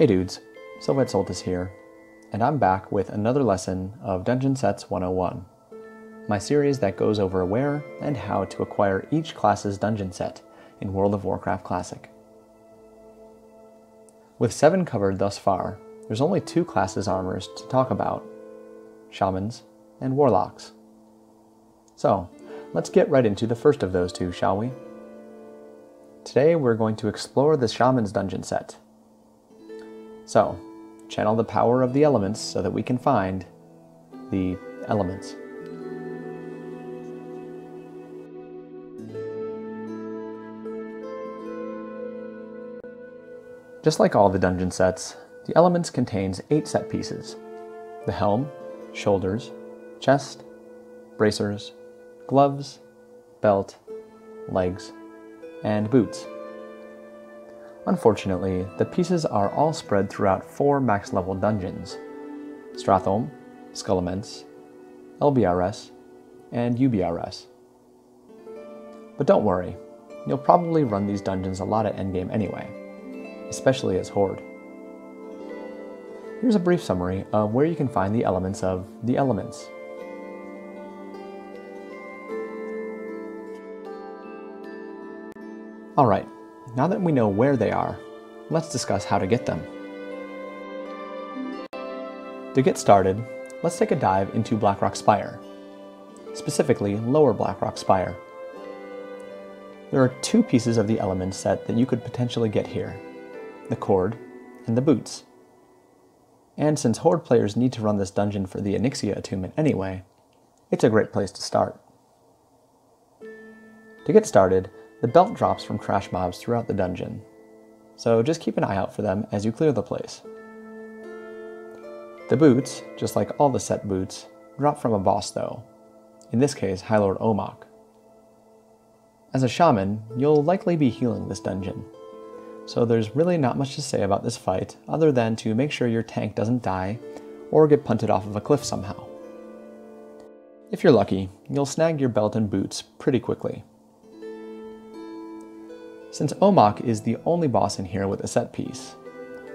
Hey dudes, Silverhead Soltis here, and I'm back with another lesson of Dungeon Sets 101, my series that goes over where and how to acquire each class's dungeon set in World of Warcraft Classic. With 7 covered thus far, there's only 2 classes' armors to talk about, Shamans and Warlocks. So, let's get right into the first of those two, shall we? Today we're going to explore the Shaman's dungeon set. So, channel the power of the elements so that we can find the elements. Just like all the dungeon sets, the elements contains 8 set pieces: the helm, shoulders, chest, bracers, gloves, belt, legs, and boots. Unfortunately, the pieces are all spread throughout 4 max-level dungeons: Stratholme, Skullamance, LBRS, and UBRS. But don't worry, you'll probably run these dungeons a lot at endgame anyway, especially as Horde. Here's a brief summary of where you can find the elements of the elements. Alright. Now that we know where they are, let's discuss how to get them. To get started, let's take a dive into Blackrock Spire, specifically Lower Blackrock Spire. There are 2 pieces of the element set that you could potentially get here: the cord and the boots. And since Horde players need to run this dungeon for the Onyxia Attunement anyway, it's a great place to start. To get started, the belt drops from trash mobs throughout the dungeon, so just keep an eye out for them as you clear the place. The boots, just like all the set boots, drop from a boss though, in this case Highlord Omok. As a shaman, you'll likely be healing this dungeon, so there's really not much to say about this fight other than to make sure your tank doesn't die or get punted off of a cliff somehow. If you're lucky, you'll snag your belt and boots pretty quickly. Since Omok is the only boss in here with a set piece,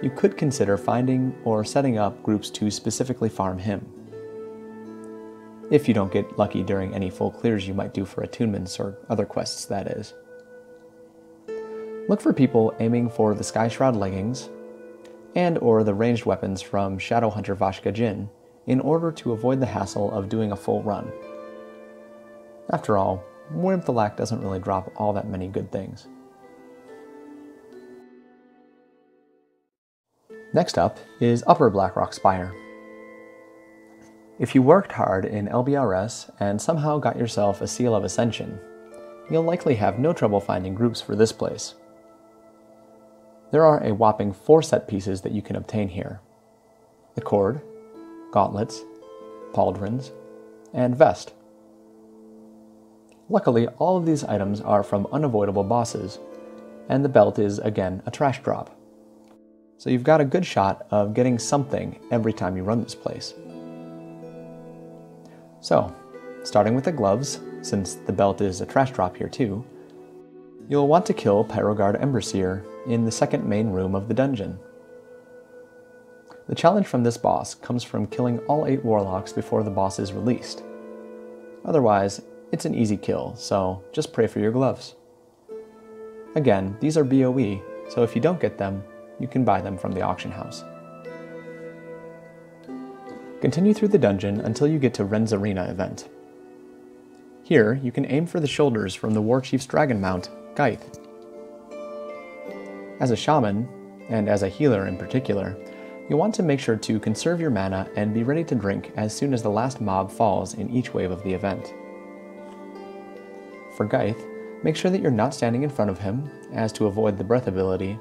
you could consider finding or setting up groups to specifically farm him, if you don't get lucky during any full clears you might do for attunements or other quests, that is. Look for people aiming for the Sky Shroud Leggings and or the ranged weapons from Shadowhunter Vashka Jin in order to avoid the hassle of doing a full run. After all, Wim Thalak doesn't really drop all that many good things. Next up is Upper Blackrock Spire. If you worked hard in LBRS and somehow got yourself a Seal of Ascension, you'll likely have no trouble finding groups for this place. There are a whopping 4 set pieces that you can obtain here: the cord, gauntlets, pauldrons, and vest. Luckily, all of these items are from unavoidable bosses, and the belt is again a trash drop. So you've got a good shot of getting something every time you run this place. So, starting with the gloves, since the belt is a trash drop here too, you'll want to kill Pyroguard Emberseer in the second main room of the dungeon. The challenge from this boss comes from killing all 8 warlocks before the boss is released. Otherwise, it's an easy kill, so just pray for your gloves. Again, these are BOE, so if you don't get them, you can buy them from the Auction House. Continue through the dungeon until you get to Wren's Arena event. Here, you can aim for the shoulders from the Warchief's Dragon Mount, Gyth. As a shaman, and as a healer in particular, you'll want to make sure to conserve your mana and be ready to drink as soon as the last mob falls in each wave of the event. For Gyth, make sure that you're not standing in front of him, as to avoid the breath ability,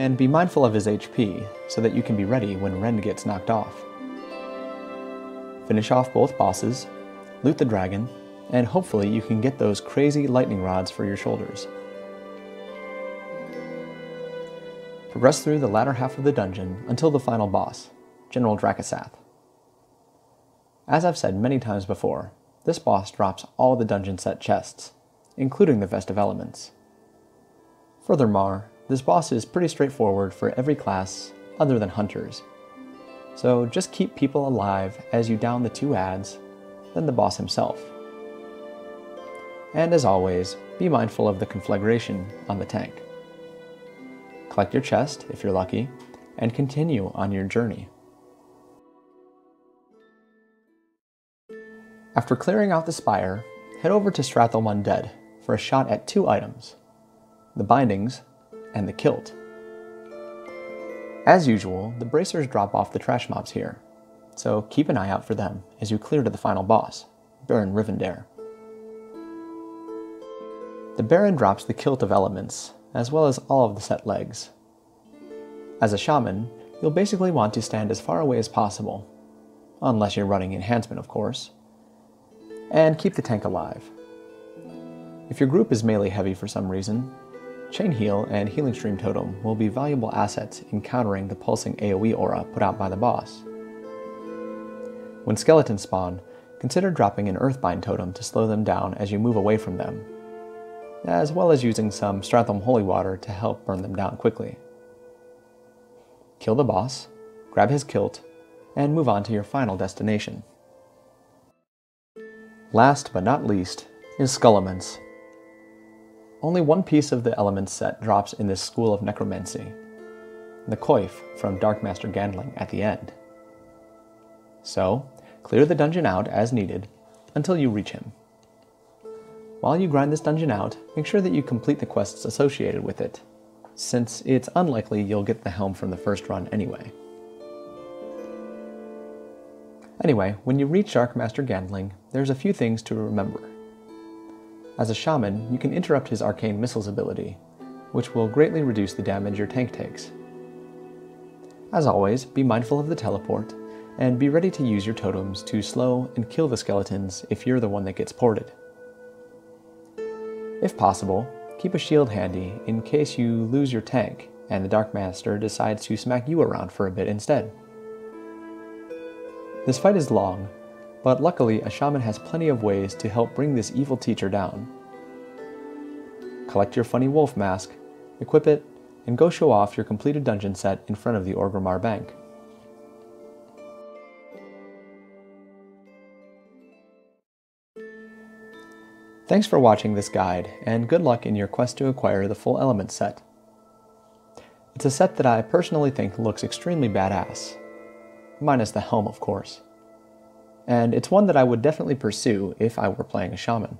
and be mindful of his HP so that you can be ready when Wren gets knocked off. Finish off both bosses, loot the dragon, and hopefully you can get those crazy lightning rods for your shoulders. Progress through the latter half of the dungeon until the final boss, General Drakasath. As I've said many times before, this boss drops all the dungeon set chests, including the Vest of Elements. Furthermore, this boss is pretty straightforward for every class other than hunters. So just keep people alive as you down the two ads, then the boss himself. And as always, be mindful of the conflagration on the tank. Collect your chest, if you're lucky, and continue on your journey. After clearing out the spire, head over to Stratholme Undead for a shot at two items, the bindings and the kilt. As usual, the bracers drop off the trash mobs here, so keep an eye out for them as you clear to the final boss, Baron Rivendare. The Baron drops the Kilt of Elements, as well as all of the set legs. As a shaman, you'll basically want to stand as far away as possible, unless you're running enhancement, of course, and keep the tank alive. If your group is melee heavy for some reason, Chain Heal and Healing Stream Totem will be valuable assets in countering the pulsing AoE aura put out by the boss. When skeletons spawn, consider dropping an Earthbind Totem to slow them down as you move away from them, as well as using some Stratholme Holy Water to help burn them down quickly. Kill the boss, grab his kilt, and move on to your final destination. Last but not least is Skullamance. Only one piece of the Elements set drops in this school of necromancy, the coif from Dark Master Gandling at the end. So, clear the dungeon out as needed until you reach him. While you grind this dungeon out, make sure that you complete the quests associated with it, since it's unlikely you'll get the helm from the first run anyway. Anyway, when you reach Dark Master Gandling, there's a few things to remember. As a shaman, you can interrupt his arcane missiles ability, which will greatly reduce the damage your tank takes. As always, be mindful of the teleport, and be ready to use your totems to slow and kill the skeletons if you're the one that gets ported. If possible, keep a shield handy in case you lose your tank and the Dark Master decides to smack you around for a bit instead. This fight is long, but luckily a shaman has plenty of ways to help bring this evil teacher down. Collect your funny wolf mask, equip it, and go show off your completed dungeon set in front of the Orgrimmar Bank. Thanks for watching this guide, and good luck in your quest to acquire the full element set. It's a set that I personally think looks extremely badass, minus the helm of course. And it's one that I would definitely pursue if I were playing a shaman.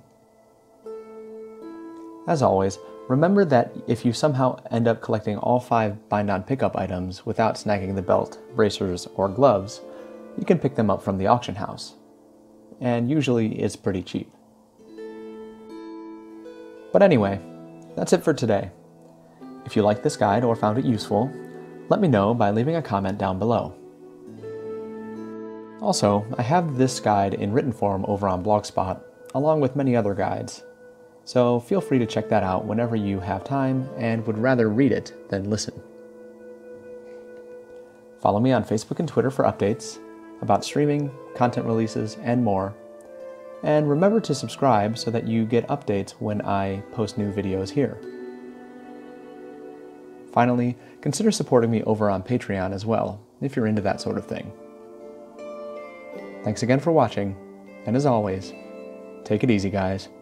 As always, remember that if you somehow end up collecting all 5 bind-on pickup items without snagging the belt, bracers, or gloves, you can pick them up from the auction house, and usually it's pretty cheap. But anyway, that's it for today. If you liked this guide or found it useful, let me know by leaving a comment down below. Also, I have this guide in written form over on Blogspot, along with many other guides, so feel free to check that out whenever you have time and would rather read it than listen. Follow me on Facebook and Twitter for updates about streaming, content releases, and more, and remember to subscribe so that you get updates when I post new videos here. Finally, consider supporting me over on Patreon as well, if you're into that sort of thing. Thanks again for watching, and as always, take it easy, guys.